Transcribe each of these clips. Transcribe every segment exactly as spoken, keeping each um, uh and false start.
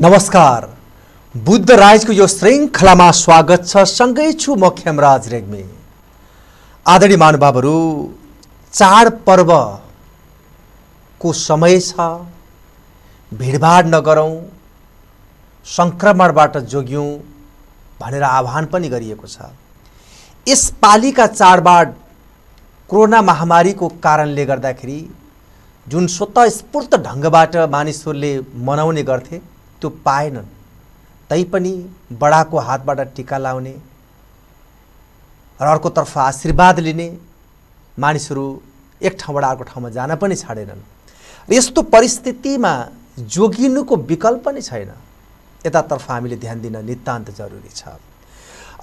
नमस्कार, बुद्ध राइजको यो श्रृङ्खलामा स्वागत छ। सँगै छु म खेमराज रेग्मी। आदरणीय महानुभावहरू, चाड पर्वको समय छ। भीडभाड नगरौं, संक्रमणबाट जोगियौं भनेर आह्वान पनि गरिएको छ। यस पालिका चाडबाड कोरोना महामारीको कारणले गर्दाखेरि जुन स्वतःस्फूर्त ढंगबाट मानिसहरूले मनाउने गर्थे त्यो पाएनन्। तैपनि बडाको हातबाट टीका लाउने र अर्कोतर्फ आशीर्वाद लिने मानिसहरू एक ठाउँबाट अर्को ठाउँमा जान पनि छाडेनन्। यस्तो परिस्थितिमा जोगिनुको विकल्प नै छैन। यतातर्फ हामीले ध्यान दिन नितान्त जरुरी छ।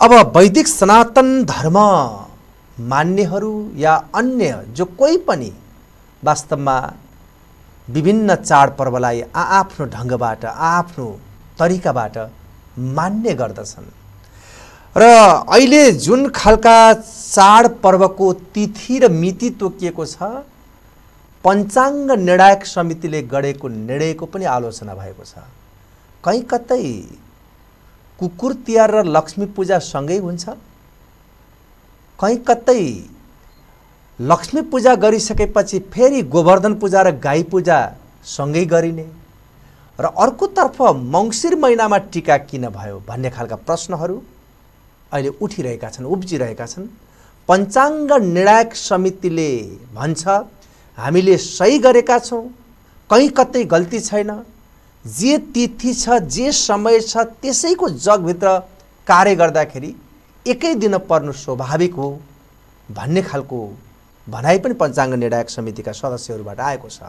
अब वैदिक सनातन धर्म मान्नेहरू या अन्य जो कोही पनि वास्तवमा विभिन्न चाडपर्वलाई आआफ्नो ढंगबाट आआफ्नो तरिकाबाट मान्ने गर्दछन् र अहिले जुन खालका चाडपर्वको तिथि र मिति तोकिएको छ, पञ्चाङ्ग निर्णायक समितिले गरेको निर्णयको पनि आलोचना भएको छ। कहीँ कतै कुकुर तिहार र लक्ष्मी पूजा सँगै हुन्छ, कहीँ कतै लक्ष्मी पूजा गरिसकेपछि फेरि गोवर्धन पूजा र गाई पूजा सँगै गरिने र अर्कोतर्फ मंसिर महिनामा टीका किन भयो भन्ने खालका प्रश्नहरू अहिले उठिरहेका छन्, उब्जिरहेका छन्। पञ्चाङ्ग निर्णायक समितिले भन्छ हामीले सही गरेका छौं, कहीँ कतै गल्ती छैन। जे तिथि छ, जे समय छ, त्यसैको जगभित्र कार्य गर्दाखेरि एकै दिन पर्नु स्वाभाविक हो भन्ने खालको भनाई पनि पञ्चाङ्ग निर्णायक समितिका सदस्यहरूबाट आएको छ।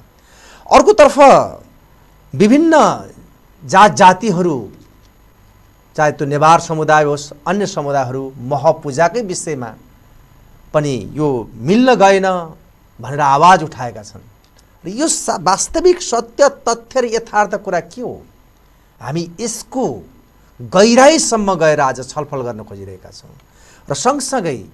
अर्कोतर्फ विभिन्न जात जातिहरू, चाहे त्यो नेवार समुदाय होस् अन्य समुदायहरू, महपूजाकै विषयमा पनि यो मिल्न गएन भनेर आवाज उठाएका छन्। र यो वास्तविक सत्य, तथ्य र यथार्थ कुरा के हो, हामी यसको गहिराईसम्म गएर आज छलफल गर्न खोजिरहेका छौँ। र सँगसँगै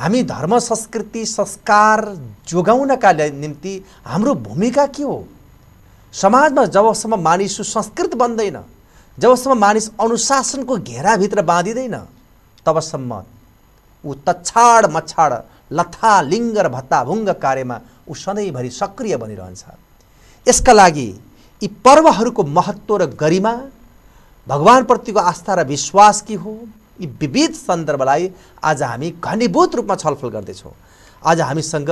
हामी धर्म, संस्कृति, संस्कार जोगाउनका निम्ति हाम्रो भूमिका के हो? समाजमा जबसम्म मानिस सुसंस्कृत बन्दैन, जबसम्म मानिस अनुशासनको घेराभित्र बाँधिदैन, तबसम्म ऊ तछाड मछाड, लथा लिङ्ग र भत्ताभुङ्ग कार्यमा ऊ सधैँभरि सक्रिय बनिरहन्छ। यसका लागि यी पर्वहरूको महत्त्व र गरिमा, भगवानप्रतिको आस्था र विश्वास के हो, यी विविध सन्दर्भलाई आज हामी घनीभूत रूपमा छलफल गर्दैछौँ। आज हामीसँग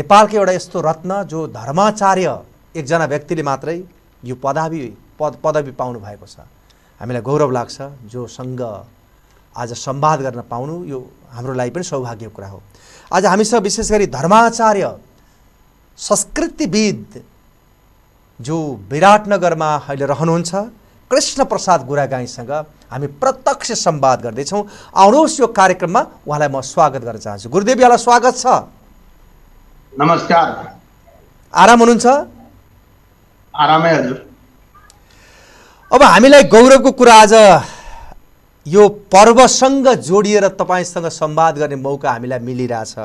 नेपालको एउटा यस्तो रत्न जो धर्माचार्य एकजना व्यक्तिले मात्रै यो पदवी पद पदवी पाउनु भएको छ, हामीलाई गौरव लाग्छ। जोसँग आज संवाद गर्न पाउनु यो हाम्रो लागि पनि सौभाग्यको कुरा हो। आज हामीसँग विशेष गरी धर्माचार्य, संस्कृतिविद जो विराटनगरमा अहिले रहनुहुन्छ, कृष्ण प्रसाद गुरागाईसँग हामी प्रत्यक्ष संवाद गर्दैछौँ। आउनुहोस् यो कार्यक्रममा, उहाँलाई म स्वागत गर्न चाहन्छु। गुरुदेव, यहाँलाई स्वागत छ। नमस्कार। आराम हुनुहुन्छ? आरामै हजुर। अब हामीलाई गौरवको कुरा, आज यो पर्वसँग जोडिएर तपाईँसँग संवाद गर्ने मौका हामीलाई मिलिरहेछ।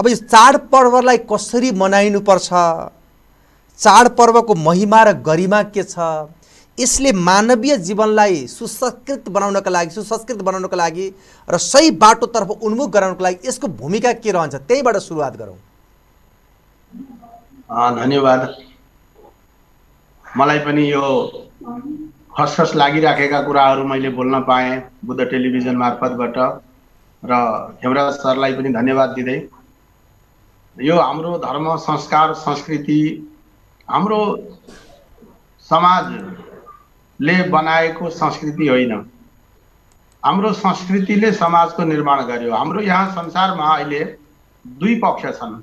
अब यो चाडपर्वलाई कसरी मनाइनुपर्छ, चाडपर्वको महिमा र गरिमा के छ, यसले मानवीय जीवनलाई सुसंस्कृत बनाउनका लागि सुसंस्कृत बनाउनका लागि र सही बाटोतर्फ उन्मुख गराउनका लागि यसको भूमिका के रहन्छ, त्यहीबाट सुरुवात गरौँ। धन्यवाद। मलाई पनि यो खसखस लागिराखेका कुराहरू मैले बोल्न पाएँ बुद्ध टेलिभिजन मार्फतबाट, र खेमराज सरलाई पनि धन्यवाद दिँदै। यो हाम्रो धर्म, संस्कार, संस्कृति, हाम्रो समाज ले बनाएको संस्कृति होइन, हाम्रो संस्कृतिले समाजको निर्माण गर्यो। हाम्रो यहाँ संसारमा अहिले दुई पक्ष छन्,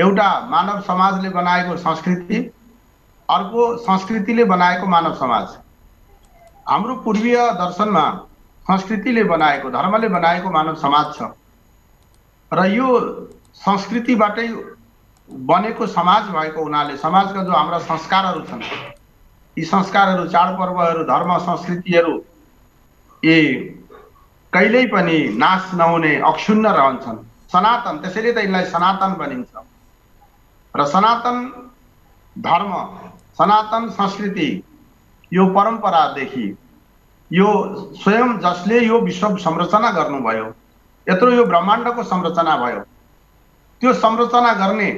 एउटा मानव समाजले बनाएको संस्कृति, अर्को संस्कृतिले बनाएको मानव समाज। हाम्रो पूर्वीय दर्शनमा संस्कृतिले बनाएको, धर्मले बनाएको मानव समाज छ, र यो संस्कृतिबाटै बनेको समाज भएको हुनाले समाजका जो हाम्रा संस्कारहरू छन्, यी संस्कारहरू, चाडपर्वहरू, धर्म, संस्कृतिहरू यी कहिल्यै पनि नाश नहुने, अक्षुण्ण रहन्छन्, सनातन। त्यसैले त यिनलाई सनातन भनिन्छ। र सनातन धर्म, सनातन संस्कृति यो परम्परादेखि यो स्वयं जसले यो विश्व संरचना गर्नुभयो, यत्रो यो ब्रह्माण्डको संरचना भयो, त्यो संरचना गर्ने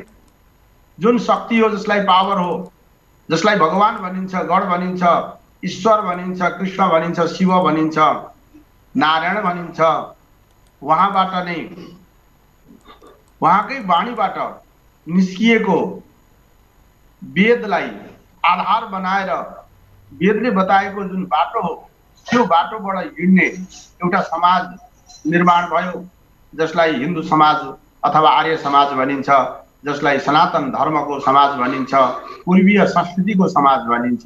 जुन शक्ति हो, जसलाई पावर हो, जसलाई भगवान भनिन्छ, गड भनिन्छ, ईश्वर भनिन्छ, कृष्ण भनिन्छ, शिव भनिन्छ, नारायण भनिन्छ, वहाँबाट नै वहाँकै वाणीबाट निस्किएको वेदलाई आधार बनाएर वेदले बताएको जुन बाटो हो, त्यो बाटोबाट हिँड्ने एउटा समाज निर्माण भयो, जसलाई हिन्दू समाज अथवा आर्य समाज भनिन्छ, जसलाई सनातन धर्मको समाज भनिन्छ, पूर्वीय संस्कृतिको समाज भनिन्छ।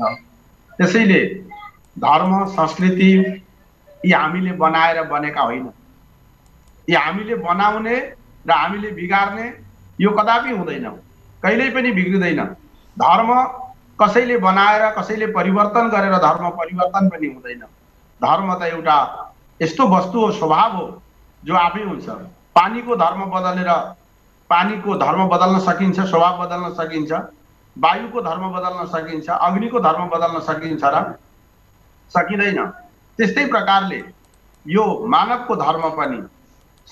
त्यसैले धर्म संस्कृति यी हामीले बनाएर बनेका होइन, यी हामीले बनाउने र हामीले बिगार्ने यो कदापि हुँदैन, कहिल्यै पनि बिग्रिदैन। धर्म कसैले बनाएर कसैले परिवर्तन गरेर धर्म परिवर्तन पनि हुँदैन। धर्म त एउटा यस्तो वस्तु हो, स्वभाव हो, जो आफै हुन्छ। पानीको धर्म बदलेर पानीको धर्म बदल्न सकिन्छ, स्वभाव बदल्न सकिन्छ, वायुको धर्म बदल्न सकिन्छ, अग्निको धर्म बदल्न सकिन्छ र सकिँदैन। त्यस्तै प्रकारले यो मानवको धर्म पनि,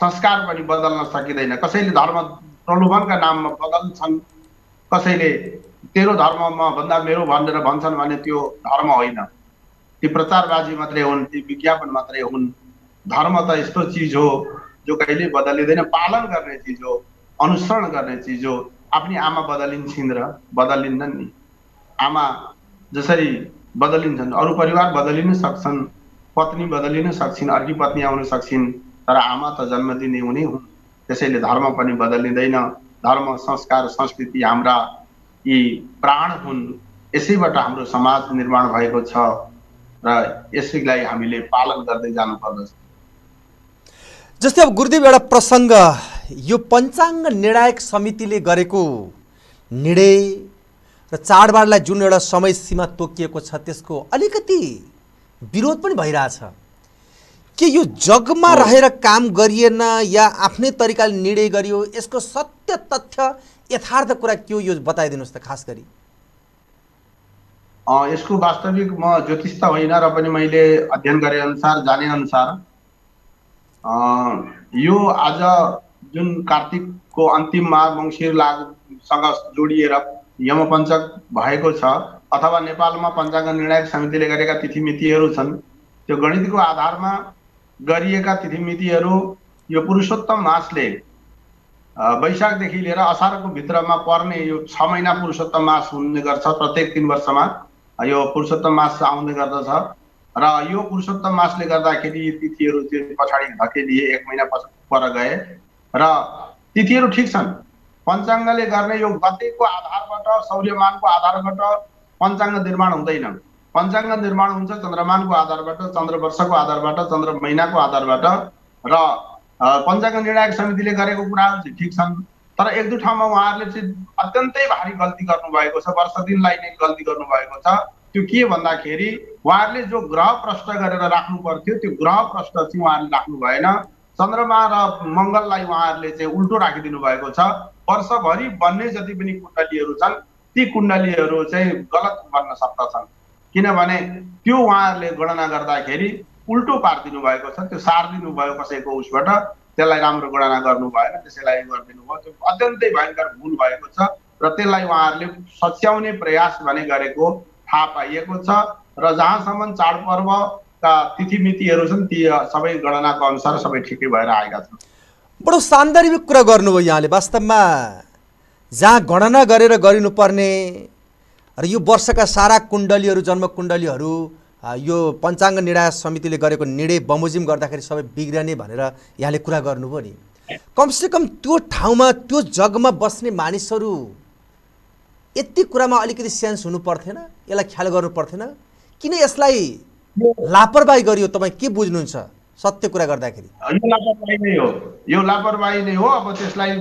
संस्कार पनि बदल्न सकिँदैन। कसैले धर्म प्रलोभनका नाममा बदल्छन्, कसैले तेरो धर्ममा भन्दा मेरो भनेर भन्छन् भने त्यो धर्म होइन, ती प्रचारबाजी मात्रै हुन्, ती विज्ञापन मात्रै हुन्। धर्म त यस्तो चिज हो जो कहिल्यै बदलिँदैन, पालन गर्ने चिज हो, अनुसरण गर्ने चिज हो। आफ्नी आमा बदलिन्छन् र बदलिन्छन् नि, आमा जसरी बदलिन्छन्, अरू परिवार बदलिन सक्छन्, पत्नी बदलिन सक्छन्, अर्की पत्नी आउन सक्छन्, तर आमा त जन्म दिने हुने हुन्। त्यसैले धर्म पनि बदलिँदैन। धर्म संस्कार संस्कृति हाम्रा यी प्राण हुन्, यसैबाट हाम्रो समाज निर्माण भएको छ र यसैलाई हामीले पालन गर्दै जानुपर्दछ। जस्तै अब गुरुदेव, एउटा प्रसङ्ग, यो पञ्चाङ्ग निर्णायक समितिले गरेको निर्णय र चाडबाडलाई जुन एउटा समय सीमा तोकिएको छ, त्यसको अलिकति विरोध पनि भइरहेछ कि यो जगमा रहेर काम गरिएन या आफ्नै तरिकाले निर्णय गरियो, यसको सत्य तथ्य यथार्थ कुरा के हो, यो बताइदिनुहोस् त। खास गरी यसको वास्तविक, म ज्योतिष त होइन र पनि मैले अध्ययन गरे अनुसार, जाने अनुसार यो आज जुन कार्तिकको अन्तिममा मङ्सिर लागसँग जोडिएर यमपञ्चक भएको छ, अथवा नेपालमा पञ्चाङ्ग निर्णायक समितिले गरेका तिथिमितिहरू छन्, त्यो गणितको आधारमा गरिएका तिथिमितिहरू यो पुरुषोत्तम मासले वैशाखदेखि लिएर असारको भित्रमा पर्ने यो छ महिना पुरुषोत्तम मास हुने गर्छ। प्रत्येक तीन वर्षमा यो पुरुषोत्तम मास आउने गर्दछ र यो पुरुषोत्तम मासले गर्दाखेरि यी तिथिहरू त्यो पछाडि धकेलिए, एक महिना पछि पर गए र तिथिहरू ठिक छन्। पञ्चाङ्गले गर्ने यो गतेको आधारबाट, सौर्यमानको आधारबाट पञ्चाङ्ग निर्माण हुँदैन। पञ्चाङ्ग निर्माण हुन्छ चन्द्रमानको आधारबाट, चन्द्र वर्षको आधारबाट, चन्द्र महिनाको आधारबाट। र पञ्चाङ्ग निर्णायक समितिले गरेको कुराहरू चाहिँ ठिक छन्, तर एक दुई ठाउँमा उहाँहरूले चाहिँ अत्यन्तै भारी गल्ती गर्नुभएको छ, वर्ष दिनलाई नै गल्ती गर्नुभएको छ। त्यो के भन्दाखेरि उहाँहरूले जो ग्रह प्रष्ट गरेर राख्नु पर्थ्यो, त्यो ग्रह प्रष्ट चाहिँ उहाँहरूले राख्नु भएन। चन्द्रमा र मङ्गललाई उहाँहरूले चाहिँ उल्टो राखिदिनु भएको छ। वर्षभरि बन्ने जति पनि कुण्डलीहरू छन्, ती कुण्डलीहरू चाहिँ गलत बन्न सक्दछन्, किनभने त्यो उहाँहरूले गणना गर्दाखेरि उल्टो पारिदिनु भएको छ। त्यो सारिदिनु भयो कसैको उसबाट, त्यसलाई राम्रो गणना गर्नु भएन, त्यसैलाई गरिदिनु भयो। त्यो अत्यन्तै भयङ्कर भुल भएको छ र त्यसलाई उहाँहरूले सच्याउने प्रयास भने गरेको थाहा पाइएको छ। र जहाँसम्म चाडपर्वका तिथिमितिहरू छन्, ती सबै गणनाको अनुसार सबै ठिकै भएर आएका छन्। बडो सान्दर्भिक कुरा गर्नुभयो यहाँले। वास्तवमा जहाँ गणना गरेर गरिनुपर्ने र यो वर्षका सारा कुण्डलीहरू, जन्म कुण्डलीहरू यो पञ्चाङ्ग निर्णय समितिले गरेको निर्णय बमोजिम गर्दाखेरि सबै बिग्रने भनेर यहाँले कुरा गर्नुभयो नि, कमसेकम त्यो ठाउँमा त्यो जगमा बस्ने मानिसहरू यति कुरामा अलिकति सेन्स हुनु पर्थेन, यसलाई ख्याल गर्नु पर्थेन? किन यसलाई लापरवाही गरियो? तपाईँ के बुझ्नुहुन्छ सत्य कुरा गर्दाखेरि? यो लापरवाही नै हो, यो लापरवाही नै हो। अब त्यसलाई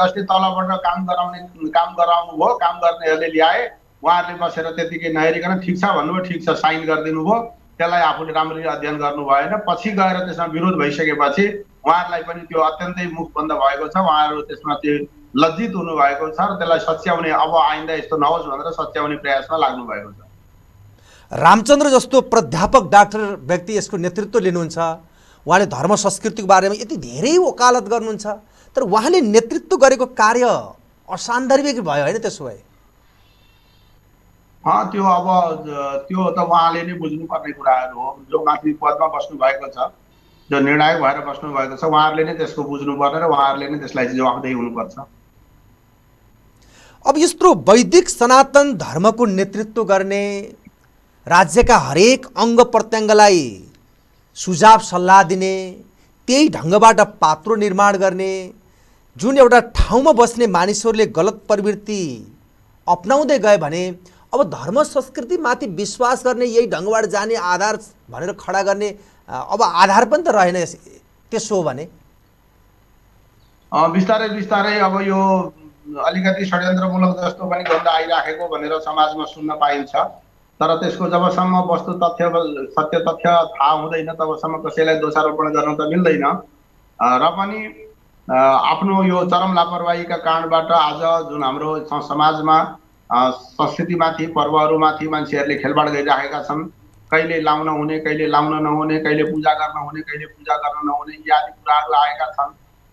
जसले तलबाट काम गराउने काम गराउनु भयो, काम गर्नेहरूले ल्याए, उहाँहरूले बसेर त्यतिकै नहेरिकन ठिक छ भन्नुभयो, ठिक छ साइन गरिदिनु भयो। त्यसलाई आफूले राम्ररी अध्ययन गर्नु भएन, पछि गएर त्यसमा विरोध भइसकेपछि उहाँहरूलाई पनि त्यो अत्यन्तै मुख बन्द भएको छ। उहाँहरू त्यसमा त्यो लज्जित हुनुभएको छ र त्यसलाई सच्याउने, अब आइन्दा यस्तो नहोस् भनेर सच्याउने प्रयासमा लाग्नु भएको छ। रामचन्द्र जस्तो प्राध्यापक डाक्टर व्यक्ति यसको नेतृत्व लिनुहुन्छ। उहाँले धर्म संस्कृतिको बारेमा यति धेरै वकालत गर्नुहुन्छ, तर उहाँले नेतृत्व गरेको कार्य असान्दर्भिक भयो हैन? त्यसो भए हां त्यो अब त्यो त उहाँले नै बुझ्नु पर्ने कुराहरु हो। जो माथि पदमा बस्नु भएको छ, जो निर्णायक भएर बस्नु भएको छ, उहाँहरूले नै त्यसको बुझ्नु पर्ने र उहाँहरूले नै त्यसलाई जवाफदेही हुनुपर्छ। अब यस्तो वैदिक सनातन धर्मको नेतृत्व गर्ने राज्यका हरेक अंग प्रत्यंगलाई सुझाव सल्लाह दिने, त्यही ढंगबाट पात्रो निर्माण गर्ने, जुन एउटा ठाउँमा बस्ने मानिसहरूले गलत प्रवृत्ति अपनाउँदै गए भने अब धर्म संस्कृति माथि विश्वास गर्ने, यही ढंगबाट जाने आधार भनेर खडा गर्ने अब आधार पनि त रहेन। त्यसो हो भने बिस्तारै बिस्तारै अब यो अलिकति षड्यन्त्रमूलक जस्तो पनि गन्ध आइराखेको भनेर समाजमा सुन्न पाइन्छ, तर त्यसको जबसम्म वस्तु तथ्य सत्य तथ्य थाहा हुँदैन तबसम्म कसैलाई दोषारोपण गर्न त मिल्दैन। र पनि आफ्नो यो चरम लापरवाहीका कारणबाट आज जुन हाम्रो समाजमा संस्कृतिमाथि पर्वहरूमाथि मान्छेहरूले खेलबाड गरिराखेका छन्, कहिले लाउन हुने कहिले लाउन नहुने, कहिले पूजा गर्न हुने कहिले पूजा गर्न नहुने आदि कुराहरू आएका छन्।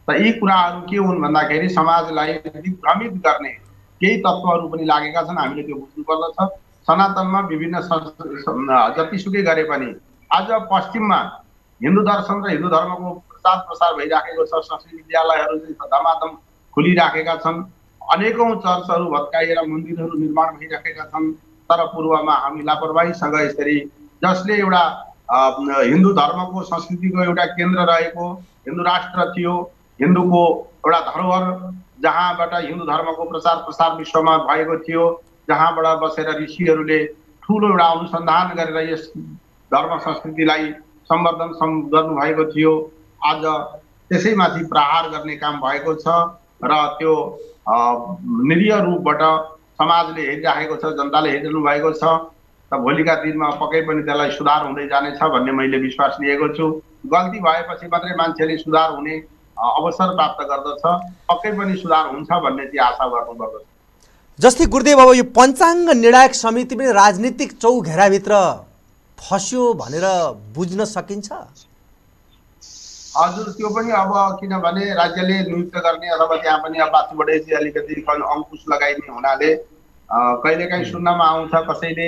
त यी कुराहरू के हुन् भन्दाखेरि समाजलाई भ्रमित गर्ने केही तत्त्वहरू पनि लागेका छन्, हामीले त्यो बुझ्नुपर्दछ। सनातनमा विभिन्न जतिसुकै गरे पनि आज पश्चिममा हिन्दू दर्शन र हिन्दू धर्मको प्रचार प्रसार भइराखेको छ। संस्कृत विद्यालयहरू धमाधम खुलिराखेका छन्, अनेकौं चर्चहरू भत्काएर मन्दिरहरू निर्माण भइराखेका छन्, तर पूर्वमा हामी लापरवाहीसँग यसरी जसले एउटा हिन्दू धर्मको संस्कृतिको एउटा केन्द्र रहेको हिन्दू राष्ट्र थियो, हिन्दूको एउटा धरोहर जहाँबाट हिन्दू धर्मको प्रचार प्रसार विश्वमा भएको थियो, जहाँबाट बसेर ऋषिहरूले ठूलो एउटा अनुसन्धान गरेर यस धर्म संस्कृतिलाई संवर्धन गर्नुभएको थियो, आज त्यसैमाथि प्रहार गर्ने काम भएको छ र त्यो निरीह रूपबाट समाजले हेरिराखेको छ, जनताले हेरिरहनु भएको छ। त भोलिका दिनमा पक्कै पनि त्यसलाई सुधार हुँदै जानेछ भन्ने मैले विश्वास लिएको छु। गल्ती भएपछि मात्रै मान्छेले सुधार हुने अवसर प्राप्त गर्दछ, पक्कै पनि सुधार हुन्छ भन्ने चाहिँ आशा गर्नुपर्दछ। जस्तै गुरुदेव अब यो पञ्चाङ्ग निर्णायक समिति पनि राजनीतिक चौघेराभित्र फस्यो भनेर बुझ्न सकिन्छ? हजुर, त्यो पनि अब किनभने राज्यले नियुक्त गर्ने अथवा त्यहाँ पनि अब माथिबाटै चाहिँ अलिकति अंकुश लगाइने हुनाले कहिलेकाहीँ सुन्नमा आउँछ कसैले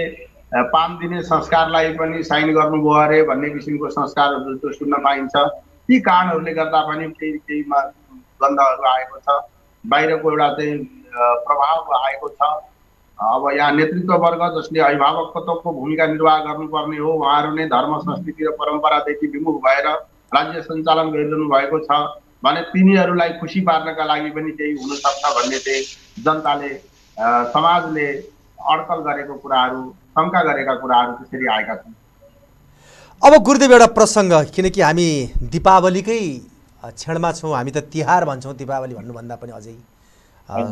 पाम दिने संस्कारलाई पनि साइन गर्नुभयो अरे भन्ने किसिमको संस्कार त्यो सुन्न पाइन्छ। ती कारणहरूले गर्दा पनि केही केहीमा गन्धहरू आएको छ, बाहिरको एउटा चाहिँ प्रभाव आएको छ। अब यहाँ नेतृत्व वर्ग जसले अभिभावकत्वको भूमिका निर्वाह गर्नुपर्ने हो, उहाँहरू नै धर्म संस्कृति र परम्परादेखि विमुख भएर राज्य सञ्चालन गरिरहनु भएको छ भने तिनीहरूलाई खुसी पार्नका लागि पनि केही हुनसक्छ भन्ने चाहिँ जनताले समाजले अड्कल गरेको कुराहरू शङ्का गरेका कुराहरू त्यसरी आएका छन्। अब गुरुदेव एउटा प्रसङ्ग, किनकि हामी दीपावलीकै क्षणमा छौँ, हामी त तिहार भन्छौँ दीपावली भन्नुभन्दा पनि अझै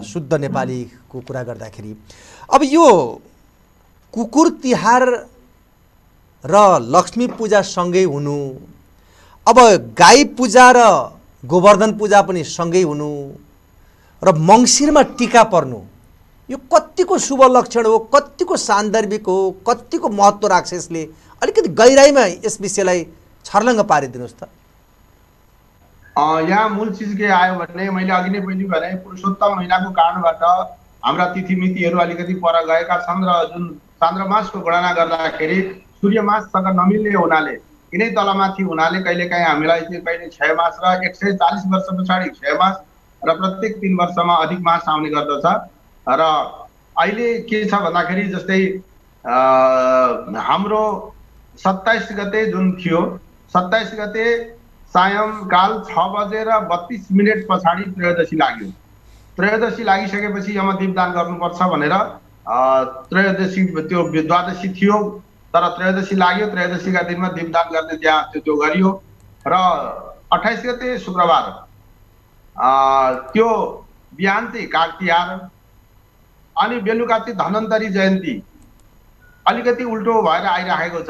शुद्ध नेपाली को कुरा गर्दाखेरि अब यो कुकुर तिहार र लक्ष्मी पूजा सँगै हुनु, अब गाई पूजा र गोवर्धन पूजा पनि सँगै हुनु र मंसिरमा टीका पर्नु, यो कतिको शुभ लक्षण हो, कतिको सान्दर्भिक हो, कतिको महत्त्व राख्छ यसले? अलिकति गहिराइमा यस विषयलाई छर्लङ्ग पारिदिनुहोस् त। यहाँ मूल चीज के आयो भने मैले अघि नै पनि भने पुरुषोत्तम महिनाको कारणबाट हाम्रा तिथिमितिहरू अलिकति पर गएका छन् र जुन चान्द्रमासको गणना गर्दाखेरि सूर्यमाससँग नमिल्ने हुनाले यिनै तलमाथि हुनाले कहिलेकाहीँ हामीलाई चाहिँ कहिले छ मास र एक सय चालिस वर्ष पछाडि छ मास र प्रत्येक तीन वर्षमा अधिक मास आउने गर्दछ। र अहिले के छ भन्दाखेरि जस्तै हाम्रो सत्ताइस गते जुन थियो, सत्ताइस गते सायंकाल छ बजेर बत्तीस मिनट पछाडि त्रयोदशी लाग्यो। त्रयोदशी लागिसकेपछि यमदीप दान गर्नुपर्छ भनेर त्रयोदशी त्यो द्वादशी थियो, तर त्रयोदशी लाग्यो, त्रयोदशीका दिनमा दीपदान गर्ने त्यहाँ त्यो गरियो। र अट्ठाइस गते शुक्रबार त्यो बिहान चाहिँ काग तिहार, अनि बेलुका चाहिँ धन्वन्तरी जयन्ती अलिकति उल्टो भएर आइराखेको छ,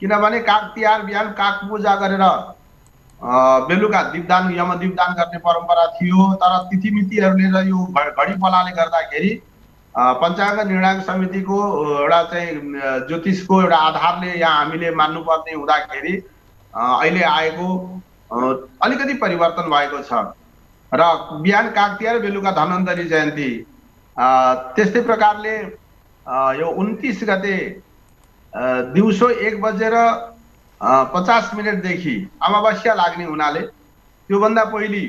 किनभने काग तिहार बिहान काग पूजा गरेर बेलुका दीपदान यमदीपदान गर्ने परम्परा थियो, तर तिथिमितिहरूले र यो घडी पलाले गर्दाखेरि पंचाङ्ग निर्णायक समितिको एउटा चाहिँ ज्योतिषको एउटा आधारले यहाँ हामीले मान्नुपर्ने हुँदाखेरि अहिले आएको अलिकति परिवर्तन भएको छ र बिहान कागतिया र बेलुका धन्वन्तरी जयन्ती त्यस्तै प्रकारले यो उन्तीस गते दिउँसो एक बजेर पचास मिनट देखि अमावस्या लाग्ने हुनाले त्यो भन्दा पहिले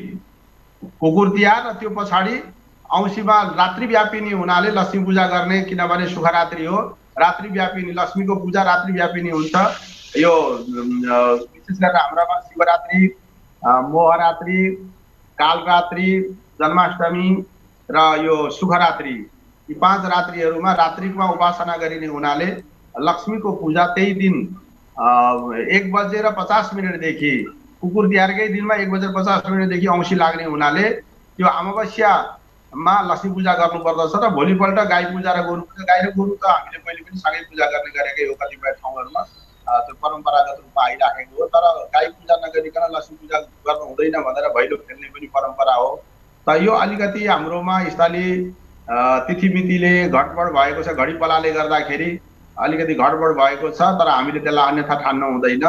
कुकुर तिहार र त्यो पछाडी औँसीमा रात्रिव्यापिनी हुनाले लक्ष्मी पूजा गर्ने, किनभने सुखरात्रि हो, रात्रिव्यापिनी लक्ष्मीको पूजा रात्रिव्यापिनी हुन्छ। यो विशेष गरेर हाम्रामा शिवरात्रि, मोहरात्रि, कालरात्रि, जन्माष्टमी र यो सुखरात्रि, यी पाँच रात्रिहरूमा रात्रिमा उपासना गरिने हुनाले लक्ष्मीको पूजा त्यही दिन एक बजेर पचास मिनटदेखि कुकुर तिहारकै दिनमा एक बजेर पचास मिनटदेखि औँसी लाग्ने हुनाले त्यो अमावस्यामा लक्ष्मी पूजा गर्नुपर्दछ र भोलिपल्ट गाई पूजा र गोरु पूजा। गाई र गोरु त हामीले पहिले पनि सँगै पूजा गर्ने गरेकै हो, कतिपय ठाउँहरूमा त्यो परम्परागत रूपमा आइराखेको हो, तर गाई पूजा नगरिकन लक्ष्मी पूजा गर्नु हुँदैन भनेर भैलो खेल्ने पनि परम्परा हो। त यो अलिकति हाम्रोमा स्थानीय तिथिमितिले घटबड भएको छ, घडी पलाले गर्दाखेरि अलिकति घटबड भएको छ, तर हामीले त्यसलाई अन्यथा ठान्न हुँदैन,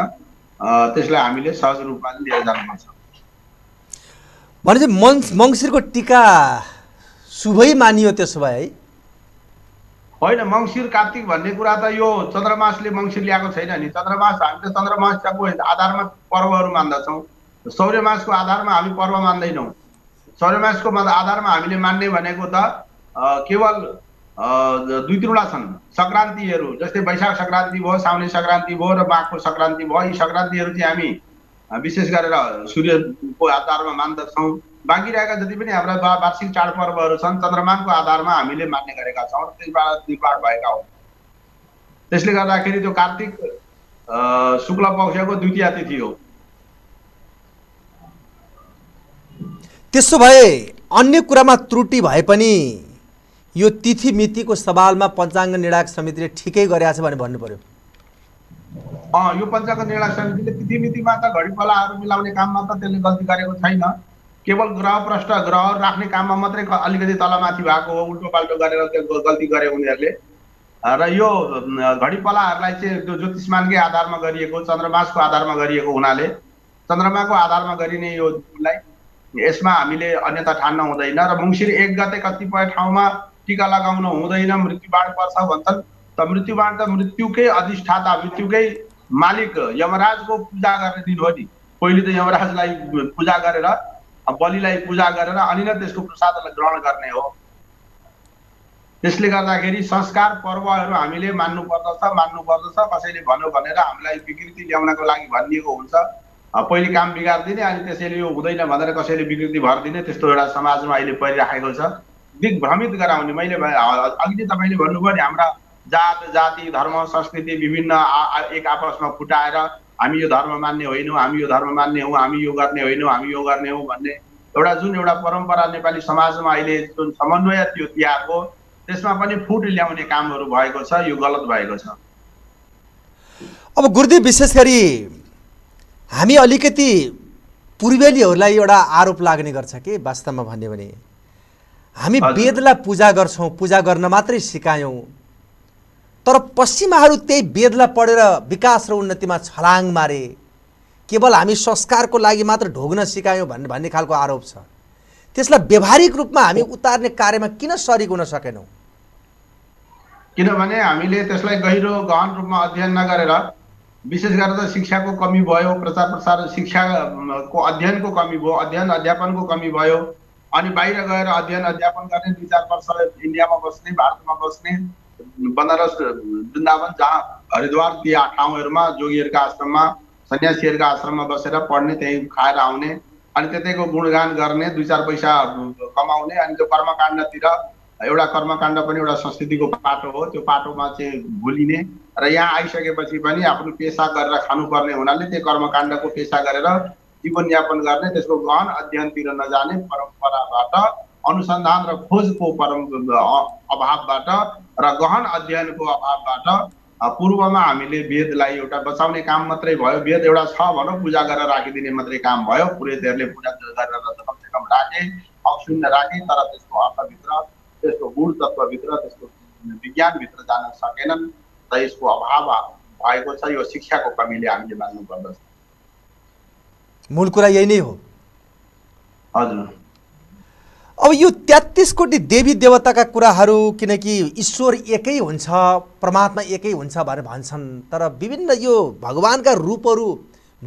त्यसलाई हामीले सहज रूपमा लिएर जानुपर्छ। भनेपछि मङ्सिरको टीका शुभै मानियो त्यसो भए है? होइन, मङ्सिर कार्तिक भन्ने कुरा त यो चन्द्रमासले मङ्सिर ल्याएको छैन नि। चन्द्रमास हामीले चन्द्रमासको आधारमा पर्वहरू मान्दछौँ, सौर्यमासको आधारमा हामी पर्व मान्दैनौँ। सौर्यमासको आधारमा हामीले मान्ने भनेको त केवल दुई तिनवटा छन् सङ्क्रान्तिहरू, जस्तै वैशाख सङ्क्रान्ति भयो, साउने सङ्क्रान्ति भयो र माघको सङ्क्रान्ति भयो। यी सङ्क्रान्तिहरू चाहिँ हामी विशेष गरेर सूर्यको आधारमा मान्दछौँ। बाँकी रहेका जति पनि हाम्रा वार्षिक चाडपर्वहरू छन् चन्द्रमानको आधारमा हामीले मान्ने गरेका छौँ, त्यसबाट निर्माण भएका हुन्। त्यसले गर्दाखेरि त्यो कार्तिक शुक्ल पक्षको द्वितीय तिथि हो। त्यसो भए अन्य कुरामा त्रुटि भए पनि यो तिथि मिति को सवाल में पंचांग निर्णायक समिति ने ठीक गरेछ भने भन्नु पर्यो। अ यो पंचांग निर्णायक समिति ने तिथि मिति में तो घड़ी पला मिलाने काम में तो गलती गरेको छैन, केवल ग्रह प्रष्ट ग्रह राख्ने काम में मात्रै अलिकति तलमाथि भएको हो, उल्टो पाल्टो गरेर गल्ती गरे उनीहरूले। र यो घड़ी पलाहरुलाई चाहिँ ज्योतिषमानकै आधारमा गरिएको, चन्द्रमासको आधारमा गरिएको हुनाले चन्द्रमाको आधारमा गरिने यो लाई यसमा हामीले अन्यथा ठान्न हुँदैन। र मङ्सिर एक गते कतिपय ठाउँमा टीका लगाउन हुँदैन, मृत्युबाण पर्छ भन्छन्। त मृत्युबाण त मृत्युकै अधिष्ठाता, मृत्युकै मालिक यमराजको पूजा गर्ने दिन हो नि। पहिले त यमराजलाई पूजा गरेर, बलिलाई पूजा गरेर अनि नै त्यसको प्रसादलाई ग्रहण गर्ने हो। त्यसले गर्दाखेरि संस्कार पर्वहरू हामीले मान्नु पर्दछ मान्नु पर्दछ कसैले भन्यो भनेर हामीलाई विकृति ल्याउनको लागि भनिएको हुन्छ। पहिले काम बिगार्दिने अनि त्यसैले यो हुँदैन भनेर कसैले विकृति भर्दिने, त्यस्तो एउटा समाजमा अहिले परिराखेको छ। दिग्भ्रमित गराउने, मैले अघि तपाईँले भन्नुभयो नि, हाम्रा जात जाति धर्म संस्कृति विभिन्न एक आपसमा फुटाएर हामी यो धर्म मान्ने होइनौँ, हामी यो धर्म मान्ने हौँ, हामी यो गर्ने होइनौँ, हामी यो गर्ने हौँ भन्ने एउटा जुन एउटा परम्परा नेपाली समाजमा अहिले जुन समन्वय त्यो तिहारको, त्यसमा पनि फुट ल्याउने कामहरू भएको छ, यो गलत भएको छ। अब गुरुदेव, विशेष गरी हामी अलिकति पूर्वेलीहरूलाई एउटा आरोप लाग्ने गर्छ कि वास्तवमा भन्ने भने हामी वेदलाई पूजा गर्छौं, पूजा गर्न मात्रै सिकायौं, तर पश्चिमाहरू त्यही वेदलाई पढेर विकास र उन्नतिमा छलाङ मारे, केवल हामी संस्कारको लागि मात्र ढोग्न सिकायौं भन्ने भन्ने खालको आरोप छ। त्यसलाई व्यवहारिक रूपमा हामी उतार्ने कार्यमा किन सरीक हुन सकेनौं? किनभने हामीले त्यसलाई गहिरो गहन रूपमा अध्ययन नगरेर, विशेष गरेर शिक्षाको कमी भयो, प्रचार प्रसार शिक्षाको अध्ययनको कमी भयो, अध्ययन अध्यापनको कमी भयो। अनि बाहिर गएर अध्ययन अध्यापन गर्ने, दुई चार वर्ष इन्डियामा बस्ने, भारतमा बस्ने, बनारस वृन्दावन जहाँ हरिद्वार ती ठाउँहरूमा जोगीहरूका आश्रममा सन्यासीहरूका आश्रममा बसेर पढ्ने, त्यहीँ खाएर आउने अनि त्यतैको गुणगान गर्ने, दुई चार पैसा कमाउने। अनि त्यो कर्मकाण्डतिर एउटा कर्मकाण्ड पनि एउटा संस्कृतिको पाटो हो, त्यो पाटोमा चाहिँ भुलिने र यहाँ आइसकेपछि पनि आफ्नो पेसा गरेर खानुपर्ने हुनाले त्यो कर्मकाण्डको पेसा गरेर जीवनयापन गर्ने, त्यसको गहन अध्ययनतिर नजाने परम्पराबाट, अनुसन्धान र खोजको परम अभावबाट र गहन अध्ययनको अभावबाट पूर्वमा हामीले वेदलाई एउटा बचाउने काम मात्रै भयो। वेद एउटा छ भनौँ, पूजा गरेर राखिदिने मात्रै काम भयो। पुरोहितहरूले पूजा गरेर कमसेकम राखे, अक्षुण्ण राखे, तर त्यसको अर्थभित्र त्यसको मूल तत्व भित्र त्यसको विज्ञान भित्र जान सकेनन् र यसको अभाव भएको छ। यो शिक्षाको कमीले हामीले मान्नु पर्दछ। मूल कुरा यही नै हो। हजुर, अब यो तेत्तीस कोटी देवी देवता का कुराहरू किनकि ईश्वर एकै हुन्छ, परमात्मा एकै हुन्छ भनेर भन्छन्, तर विभिन्न यो भगवान का रूपहरू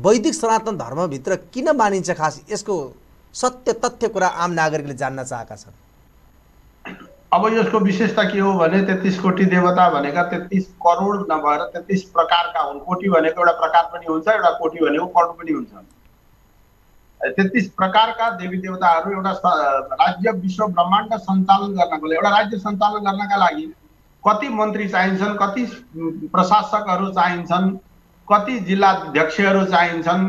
वैदिक सनातन धर्म भित्र किन मानिन्छ, खास यसको सत्य तथ्य कुरा आम नागरिकले जान्न चाहेका छन्। अब यसको विशेषता के हो भने तेत्तीस कोटी देवता भनेका तेत्तीस करोड नभएर तेत्तीस प्रकारका हुन्। कोटी भनेको एउटा प्रकार पनि हुन्छ, एउटा कोटी भनेको करोड पनि हुन्छ। तेत्तीस प्रकारका देवी देवताहरू एउटा राज्य विश्व ब्रह्माण्ड सञ्चालन गर्नको लागि, एउटा राज्य सञ्चालन गर्नका लागि कति मन्त्री चाहिन्छन्, कति प्रशासकहरू चाहिन्छन्, कति जिल्लाध्यक्षहरू चाहिन्छन्,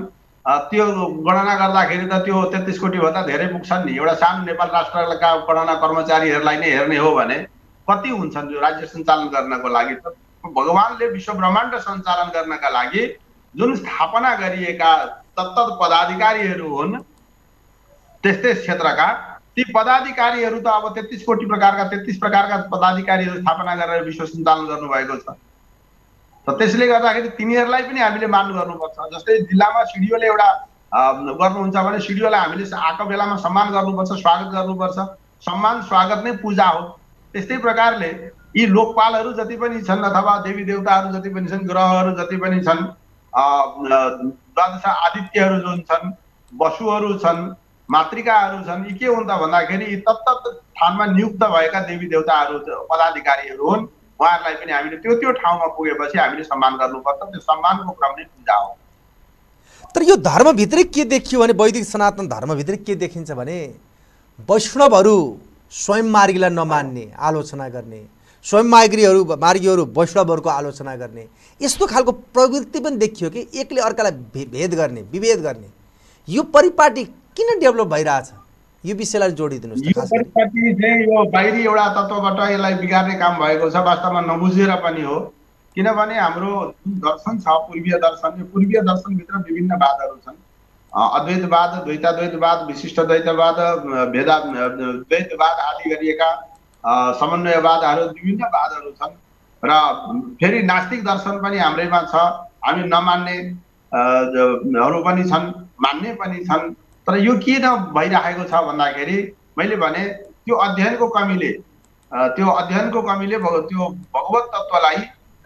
त्यो गणना गर्दाखेरि त त्यो तेत्तीस कोटी भन्दा धेरै पुग्छन् नि। एउटा सानो नेपाल राष्ट्रका गणना कर्मचारीहरूलाई नै हेर्ने हो भने कति हुन्छन् जो राज्य सञ्चालन गर्नको लागि। त भगवानले विश्व ब्रह्माण्ड सञ्चालन गर्नका लागि जुन स्थापना गरिएका तत्तत् पदाधिकारीहरू हुन् त्यस्तै क्षेत्रका, ती पदाधिकारीहरू त अब तेत्तीस कोटी प्रकारका तेत्तीस प्रकारका पदाधिकारीहरू स्थापना गरेर विश्व सञ्चालन गर्नुभएको छ। तो त्यसले गर्दाखेरि तिनीहरूलाई पनि हामीले मान गर्नुपर्छ। जस्तै जिल्लामा सिडिओले एउटा गर्नुहुन्छ भने सिडिओलाई हामीले आएको बेलामा सम्मान गर्नुपर्छ, स्वागत गर्नुपर्छ। सम्मान स्वागत नै पूजा हो। त्यस्तै प्रकारले यी लोकपालहरू जति पनि छन् अथवा देवी देवताहरू जति पनि छन्, ग्रहहरू जति पनि छन्, द्वादश आदित्यहरू जुन छन्, वसुहरू छन्, मातृकाहरू छन्, यी के हुन् त भन्दाखेरि यी तत्त स्थानमा नियुक्त भएका देवी देवताहरू पदाधिकारीहरू हुन्। उहाँहरुलाई पनि हामीले त्यो त्यो ठाउँमा पुगेपछि हामीले सम्मान गर्नुपर्छ। त्यो सम्मानको क्रम नै पूजा हो। तर यो धर्म भित्र के देखियो भने वैदिक सनातन धर्म भित्र के देखिन्छ भने वैष्णवहरू स्वयं मार्गीलाई नमान्ने, आलोचना गर्ने, स्वयं मार्गीहरू मार्गीहरू वैष्णवहरूको आलोचना गर्ने, यस्तो खालको प्रवृत्ति पनि देखियो कि एकले अर्कालाई भेद गर्ने, विभेद गर्ने। यो परिपाटी किन डेभलप भइरहेछ, यो विषयलाई जोडिदिनुस्। यो परिपाटी चाहिँ यो बाहिरी एउटा तत्त्वबाट यसलाई बिगार्ने काम भएको छ, वास्तवमा नबुझेर पनि हो। किनभने हाम्रो दर्शन छ पूर्वीय दर्शन, यो पूर्वीय दर्शनभित्र विभिन्न वादहरू छन्। अद्वैतवाद, द्वैताद्वैतवाद, विशिष्ट द्वैतवाद, भेदा द्वैतवाद आदि गरिएका समन्वयवादहरू, विभिन्न वादहरू छन्। र फेरि नास्तिक दर्शन पनि हाम्रैमा छ। हामी नमान्नेहरू पनि छन्, मान्ने पनि छन्। तर यो किन भइरहेको छ भन्दाखेरि मैले भने त्यो अध्ययनको कमीले त्यो अध्ययनको कमीले त्यो भगवत तत्त्वलाई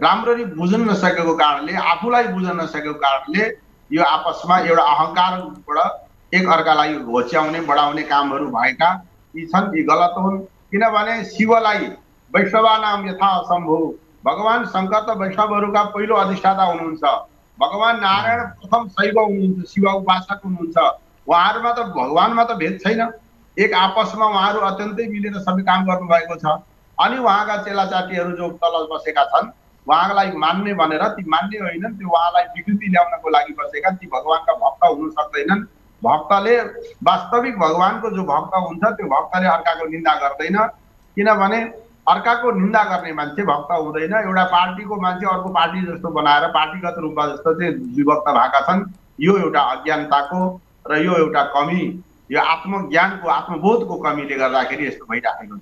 राम्ररी बुझ्न नसकेको कारणले, आफूलाई बुझ्न नसकेको कारणले यो आपसमा एउटा अहङ्कारबाट एक अर्कालाई घोच्याउने बढाउने कामहरू भएका यी छन्। यी गलत हुन्। किनभने शिवलाई वैष्णवानाम यथा सम्भव, भगवान शङ्कर त वैष्णवहरूका पहिलो अधिष्ठाता हुनुहुन्छ, भगवान नारायण प्रथम शैव हुनुहुन्छ, शिव उपासक हुनुहुन्छ। वहाँहरूमा त भगवानमा त भेद छैन। एक आपसमा वहाँहरू अत्यन्तै मिलेर सबै काम गर्नुभएको छ। अनि वहाँका चेलाचाटीहरू जो तल बसेका छन् उहाँलाई मान्ने भनेर, ती मान्ने होइनन्, त्यो उहाँलाई विकृति ल्याउनको लागि बसेका, ती भगवानका भक्त हुन सक्दैनन्। भक्तले वास्तविक भगवानको जो भक्त हुन्छ त्यो भक्तले अर्काको निन्दा गर्दैन, किनभने अर्काको निन्दा गर्ने मान्छे भक्त हुँदैन। एउटा पार्टीको मान्छे अर्को पार्टी जस्तो बनाएर पार्टीगत रूपमा जस्तो चाहिँ विभक्त भएका छन्। यो एउटा अज्ञानताको र यो एउटा कमी, यो आत्मज्ञानको आत्मबोधको कमीले गर्दाखेरि यस्तो भइरहेको छ।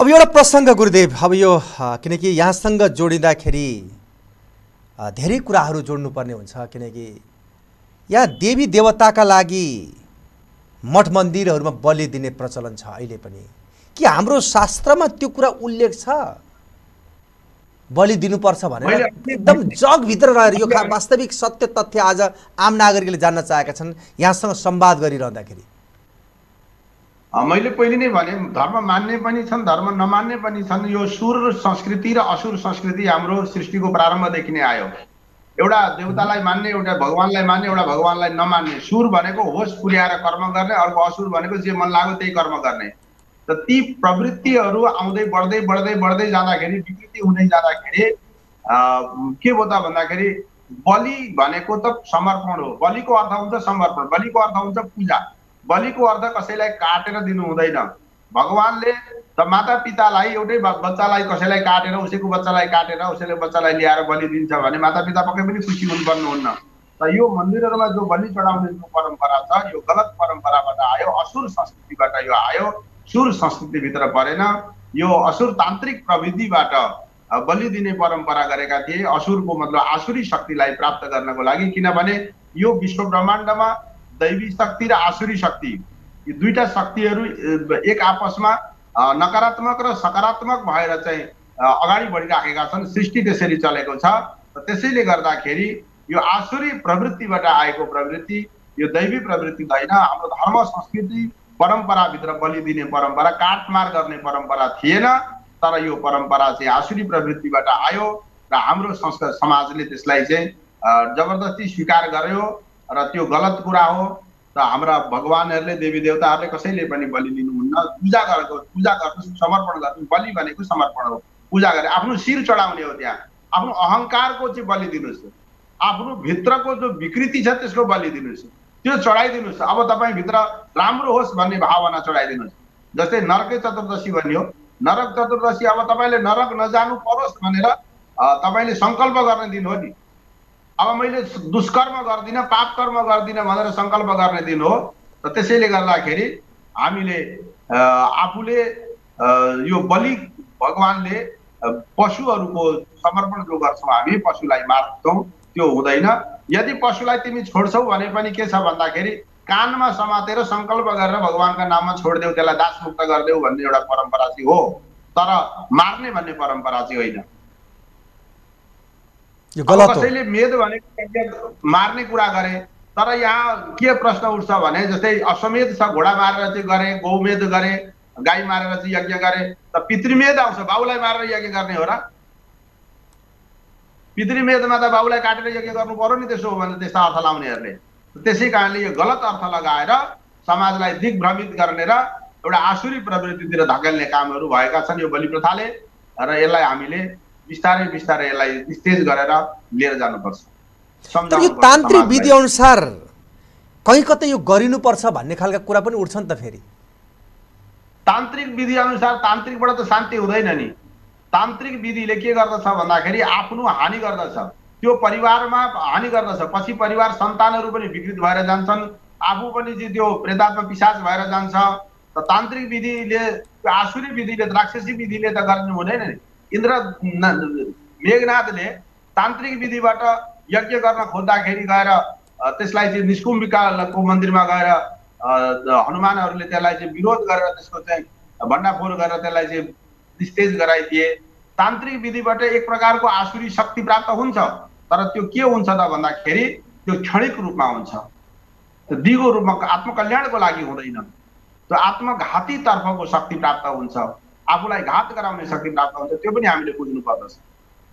अब एउटा प्रसङ्ग गुरुदेव, अब यो किनकि यहाँसँग जोडिँदाखेरि धेरै कुराहरू जोड्नुपर्ने हुन्छ, किनकि यहाँ देवी देवताका लागि मठ मन्दिरहरूमा बलि दिने प्रचलन छ अहिले पनि। कि हाम्रो शास्त्रमा त्यो कुरा उल्लेख छ बलि दिनुपर्छ भनेर? एकदम जगभित्र रहेर यो वास्तविक सत्य तथ्य आज आम नागरिकले जान्न चाहेका छन् यहाँसँग संवाद गरिरहँदाखेरि। मैले पहिले नै भने धर्म मान्ने पनि छन्, धर्म नमान्ने पनि छन्। यो सुर संस्कृति र असुर संस्कृति हाम्रो सृष्टिको प्रारम्भदेखि नै आयो। एउटा देवतालाई मान्ने, एउटा भगवानलाई मान्ने, एउटा भगवानलाई नमान्ने। सुर भनेको होस पुर्याएर कर्म गर्ने, अर्को असुर भनेको जे मन लाग्यो त्यही कर्म गर्ने। त ती प्रवृत्तिहरू आउँदै बढ्दै बढ्दै बढ्दै जाँदाखेरि, विकृति हुँदै जाँदाखेरि के हो त भन्दाखेरि बलि भनेको त समर्पण हो। बलिको अर्थ हुन्छ समर्पण, बलिको अर्थ हुन्छ पूजा, बलिको अर्थ कसैलाई काटेर दिनु हुँदैन। भगवानले त माता पितालाई, एउटै बच्चालाई कसैलाई काटेर, उसैको बच्चालाई काटेर उसैले बच्चालाई ल्याएर बलि दिन्छ भने माता पिता पक्कै पनि खुसी हुनुपर्नुहुन्न। त यो मन्दिरहरूमा जो बलि चढाउने जो परम्परा छ यो गलत परम्पराबाट आयो, असुर संस्कृतिबाट यो आयो। सुर संस्कृति भित्र परेन। यो असुर तांत्रिक प्रविधिबाट बलि दिने परम्परा गरेका थिए असुर को मतलब आसुरी शक्तिलाई प्राप्त गर्नको लागि, किनभने यो विश्व ब्रह्माण्डमा दैवी शक्ति र आसुरी शक्ति यी दुईटा शक्तिहरू एक आपसमा नकारात्मक र सकारात्मक भएर चाहिँ अगाडि बढिराखेका छन्। सृष्टि त्यसरी चलेको छ। त्यसैले गर्दाखेरि यो आसुरी प्रवृत्तिबाट आएको प्रवृत्ति यो दैवी प्रवृत्ति होइन। हाम्रो धर्म संस्कृति परंपरा भित्र बलि दिने परंपरा काटमार गर्ने परंपरा थिएन, तर यो परंपरा चाहिँ आसुरी प्रवृत्तिबाट आयो र हाम्रो संस्कार समाजले त्यसलाई चाहिँ जबरदस्ती स्वीकार गर्यो र त्यो गलत कुरा हो। र हाम्रा भगवानहरुले देवी देवताहरुले कसैले पनि बलि दिनुहुन्न। पूजा गरेको पूजा गर्नु समर्पण गर्नु, बलि भनेको समर्पण हो। पूजा गरे आफ्नो शिर चढाउने हो, त्यहाँ आफ्नो अहंकारको चाहिँ बलि दिनुस्, आफ्नो भित्रको जो विकृति छ त्यसको बलि दिनुस्, त्यो चढाइदिनुस्। अब तपाईँ भित्र राम्रो होस् भन्ने भावना चढाइदिनुस्। जस्तै नरक चतुर्दशी भनियो, नरक चतुर्दशी अब तपाईले नरक नजानु परोस् भनेर तपाईले संकल्प गर्ने दिन हो नि। अब मैले दुष्कर्म गर्दिन, पाप कर्म गर्दिन भनेर संकल्प गर्ने दिन हो। र त्यसैले गर्दाखेरि हामीले आफूले यो बलि भगवानले पशुहरुको समर्पण जो गर्छौं, हामी पशुलाई मार्छौं, त्यो हुँदैन। यदि पशुलाई तिमी छोड्छौ भने पनि के छ भन्दाखेरि कानमा समातेर संकल्प गरेर भगवानका नाममा छोड्देऊ, त्यसलाई दासमुक्त गर्देऊ भन्ने एउटा परम्परा चाहिँ हो, तर मार्ने भन्ने परम्परा चाहिँ होइन। यो गलत हो। कसैले मेद भनेको मार्ने कुरा गरे, तर यहाँ के प्रश्न उठ्छ भने जस्तै अश्वमेध छ, घोडा मारेर चाहिँ गरे, गौमेध गरे, गाई मारेर चाहिँ यज्ञ गरे, त पितृमेध आउँछ। बाउलाई मारेर यज्ञ गर्ने हो र? पितृमेदमा त बाबुलाई काटेर यज्ञ गर्नु पर्यो नि, त्यसो हो भने त्यस्ता अर्थ लाउनेहरूले। त्यसै कारणले यो गलत अर्थ लगाएर समाजलाई दिग्भ्रमित गर्ने र एउटा आसुरी प्रवृत्तितिर धकेल्ने कामहरू भएका छन् यो बलि प्रथाले, र यसलाई हामीले बिस्तारै बिस्तारै यसलाई स्टेज गरेर लिएर जानुपर्छ। यो तान्त्रिक विधि अनुसार कहीँ कतै यो गरिनुपर्छ भन्ने खालका कुरा पनि उठ्छन् त। फेरि तान्त्रिक विधि अनुसार तान्त्रिकबाट त शान्ति हुँदैन नि। तांत्रिक विधिले के गर्दछ भन्दाखेरि आफ्नो हानि गर्दछ, त्यो परिवारमा हानि गर्दछ, पछि परिवार सन्तानहरू पनि विकृत भएर जान्छन्, आफू पनि चाहिँ त्यो प्रेतात्मा पिशाच भएर जान्छ। त तांत्रिक विधिले आसुरी विधिले राक्षसी विधिले त गर्नु हुँदैन नि। इन्द्र मेघनाथले तांत्रिक विधिबाट यज्ञ गर्न खोज्दाखेरि गएर त्यसलाई चाहिँ निष्कुम्भिकाको मन्दिरमा गएर हनुमानहरूले त्यसलाई चाहिँ विरोध गरेर त्यसको चाहिँ भण्डाफोर गरेर त्यसलाई चाहिँ स्टेज गराइदिए। तांत्रिक विधिबाट एक प्रकार को आसुरी शक्ति प्राप्त हुन्छ, तर त्यो के हुन्छ त भन्दाखेरि त्यो क्षणिक रूपमा हुन्छ, त्यो दिगो रूपमा आत्मकल्याणको लागि हुँदैन, त्यो आत्मघाती तर्फको शक्ति प्राप्त हुन्छ, आफूलाई घात गराउने शक्ति प्राप्त हुन्छ। त्यो पनि हामीले बुझ्नु पर्दछ।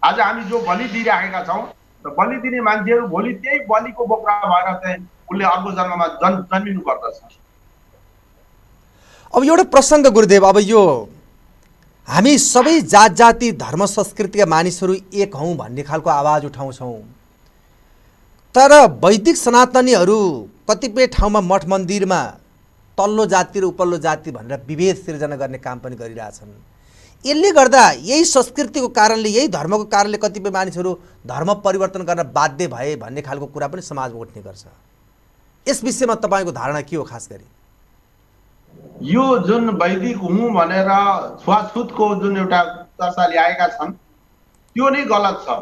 आज हामी जो बलि दिइराखेका छौं र बलि दिने मान्छेहरू भोलि त्यही बलिको बोक्रा भएर चाहिँ उनले अर्को जन्ममा जन्मिनु पर्दछ। अब एउटा प्रसंग गुरुदेव, अब यो हामी सबै जात जाति धर्म संस्कृतिका मानिसहरू एक हौं भन्ने खालको आवाज उठाउँछौं, तर वैदिक सनातनीहरू कतिपय ठाउँमा मठ मन्दिरमा तल्लो जाति र उपल्लो जाति भनेर विभेद सिर्जना गर्ने काम पनि गरिरहेछन्। यसले गर्दा यही संस्कृतिको कारणले, यही धर्मको कारणले कतिपय मानिसहरू धर्म परिवर्तन गर्न बाध्य भए भन्ने खालको कुरा पनि समाजमा उठ्ने गर्छ। यस विषयमा तपाईको धारणा के हो? खास गरी यो जुन वैदिक हुँ भनेर छुवाछुतको जुन एउटा चर्चा ल्याएका छन् त्यो नै गलत छ।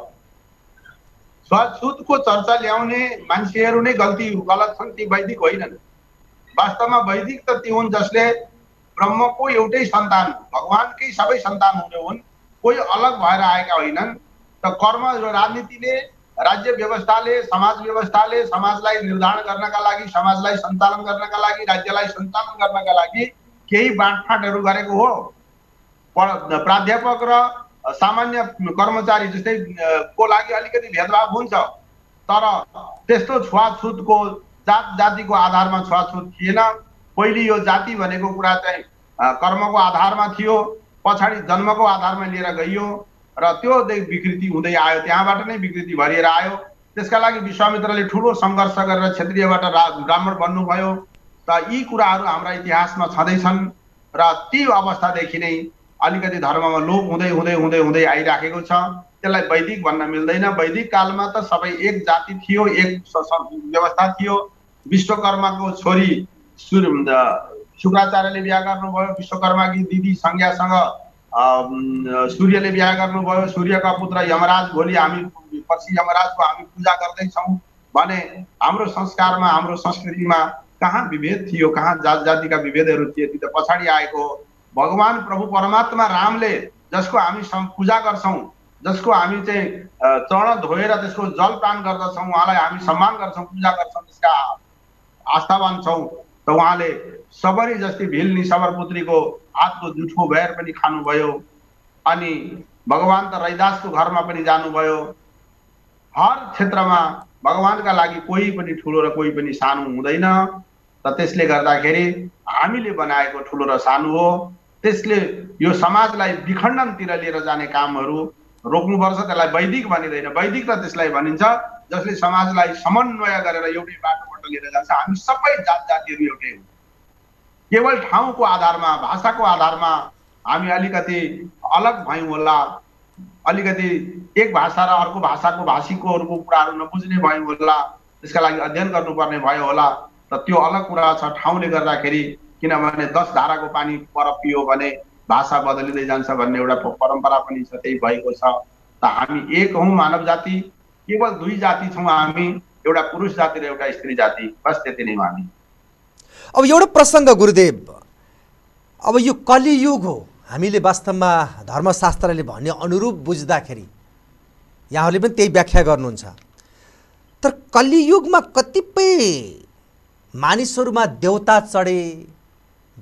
छुवाछुतको चर्चा ल्याउने मान्छेहरू नै गल्ती गलत छन्, ती वैदिक होइनन्। वास्तवमा वैदिक त ती हुन् जसले ब्रह्मको एउटै सन्तान, भगवानकै सबै सन्तान हुने हुन्, कोही अलग भएर आएका होइनन्। त कर्म र राजनीतिले, राज्य व्यवस्थाले, समाज व्यवस्थाले समाजलाई निर्धारण गर्नका लागि, समाजलाई सञ्चालन गर्नका लागि, राज्यलाई सञ्चालन गर्नका लागि केही बाँडफाँडहरू गरेको हो। प्राध्यापक र सामान्य कर्मचारी जस्तै को लागि अलिकति भेदभाव हुन्छ, तर त्यस्तो छुवाछुतको जात जातिको आधारमा छुवाछुत थिएन। पहिले यो जाति भनेको कुरा चाहिँ कर्मको आधारमा थियो, पछाडि जन्मको आधारमा लिएर गइयो र त्यो विकृति हुँदै आयो, त्यहाँबाट नै विकृति भरिएर आयो। त्यसका लागि विश्वामित्रले ठूलो संघर्ष गरेर क्षेत्रीयबाट ब्राह्मण बन्नुभयो। त यी कुराहरू हाम्रा इतिहासमा छँदैछन् र ती अवस्थादेखि नै अलिकति धर्ममा लोप हुँदै हुँदै हुँदै हुँदै आइराखेको छ। त्यसलाई वैदिक भन्न मिल्दैन। वैदिक कालमा त सबै एक जाति थियो, एक व्यवस्था थियो। विश्वकर्माको छोरी शुक्राचार्यले बिहा गर्नुभयो, विश्वकर्मा की दीदी संज्ञासँग सूर्यले बिहा गर्नुभयो, सूर्य का पुत्र यमराज भोलि हामी पर्सी यमराज को हामी पूजा गर्दै छौं भने हाम्रो संस्कारमा हाम्रो संस्कृतिमा कहाँ विभेद थियो, कहाँ जात जाति का विभेदहरू थिए, ती त पछाडी आएको हो। भगवान प्रभु परमात्मा रामले जसको हामी पूजा गर्छौं, जसको हामी चाहिँ चरण धोएर त्यसको जल पान गर्दछौं, उहाँलाई हामी सम्मान गर्छौं, पूजा गर्छौं, त्यसका आस्थावान छौं, त उहाँले सबरी जस्तै भिल्नी सबरपुत्रीको हातको जुठो भएर पनि खानुभयो। अनि भगवान त रैदासको घरमा पनि जानुभयो। हर क्षेत्रमा भगवानका लागि कोही पनि ठूलो र कोही पनि सानो हुँदैन, त त्यसले गर्दाखेरि हामीले बनाएको ठूलो र सानो हो। त्यसले यो समाजलाई विखण्डनतिर लिएर जाने कामहरू रोक्नुपर्छ। त्यसलाई वैदिक भनिदैन, वैदिक त त्यसलाई भनिन्छ जसले समाजलाई समन्वय गरेर एउटै बाटोबाट लिएर जान्छ। हामी सबै जात जातिहरू एउटै हौं, केवल ठाउँको आधारमा, भाषाको आधारमा हामी अलिकति अलग भयौं होला, अलिकति एक भाषा र अर्को भाषाको भाषिकहरूको कुराहरू नबुझ्ने भयो होला, त्यसका लागि अध्ययन गर्नुपर्ने भयो होला। त त्यो अलग कुरा छ ठाउँले गर्दाखेरि, किनभने दस धाराको पानी पर पियो भने भाषा बदलिँदै जान्छ भन्ने एउटा परम्परा पनि छ, त्यही भएको छ। त हामी एक हौं मानव जाति, केवल दुई जाति छौं हामी, एउटा पुरुष जाति र एउटा स्त्री जाति, बस त्यति नै हामी। अब एउटा प्रसंग गुरुदेव, अब यो कलियुग हो, हामीले वास्तवमा धर्मशास्त्रले भन्ने अनुरूप बुझ्दाखेरि यहाँहरूले पनि त्यही व्याख्या गर्नुहुन्छ, तर कलियुगमा कतिपय मानिसहरूमा देवता चढे